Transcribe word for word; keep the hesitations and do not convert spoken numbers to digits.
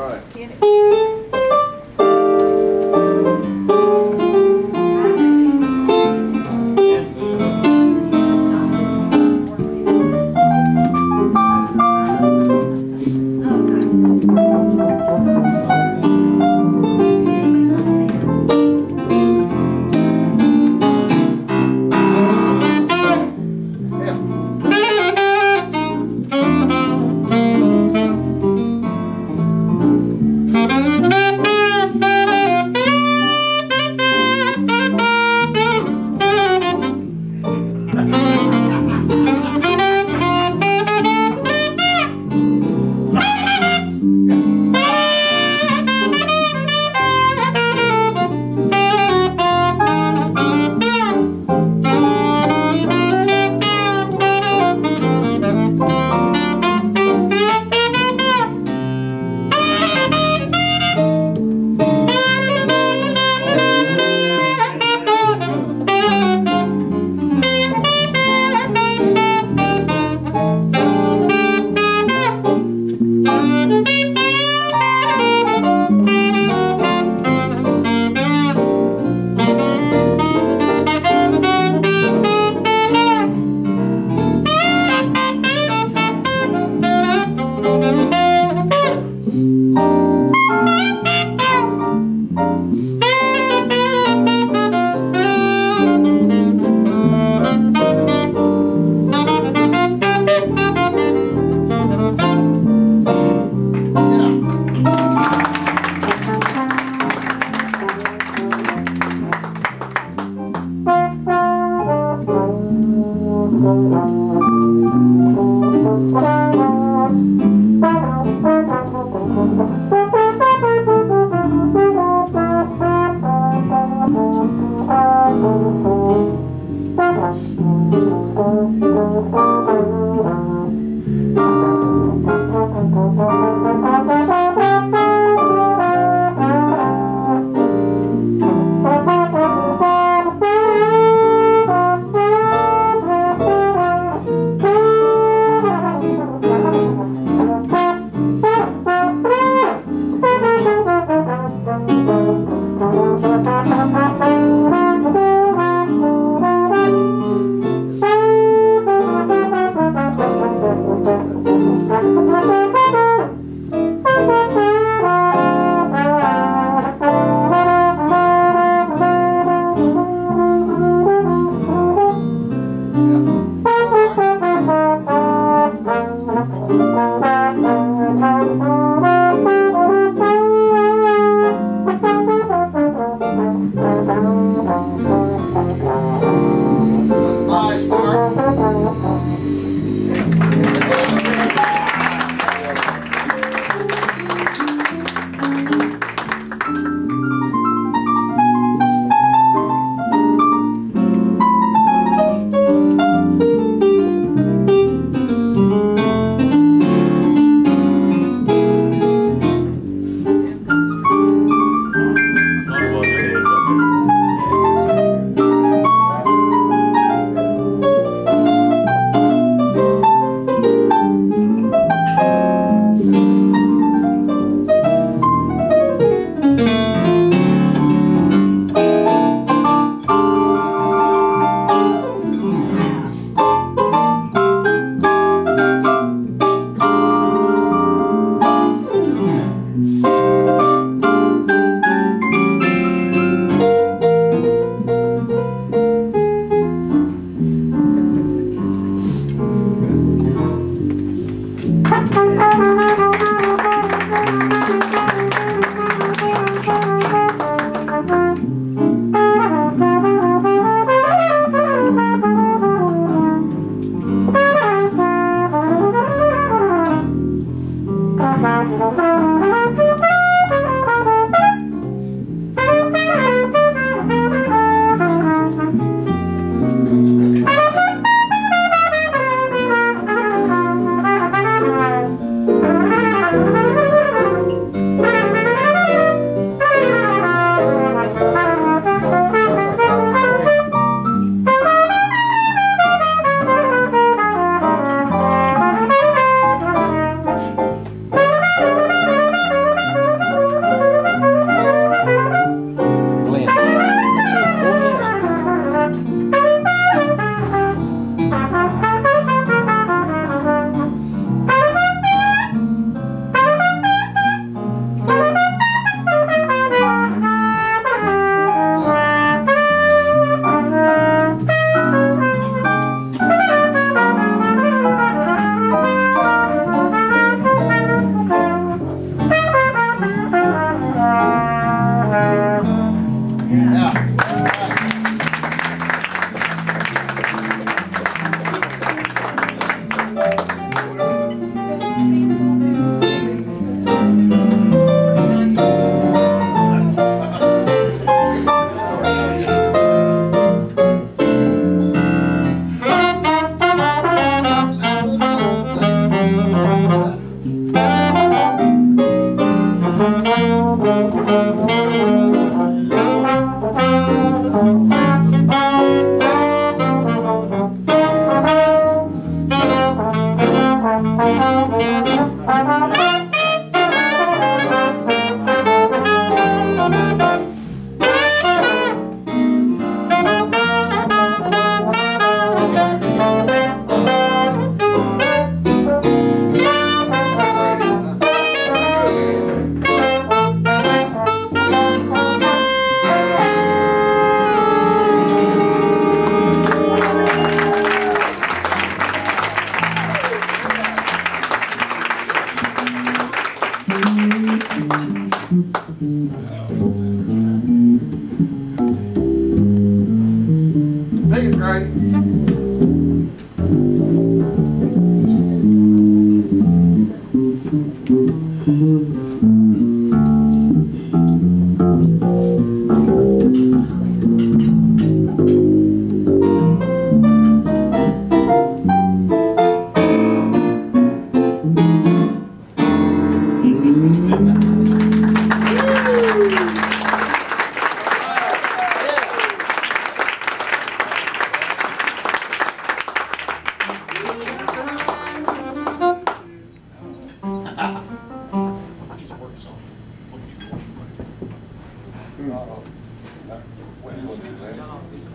right. Hit it. Bye. It's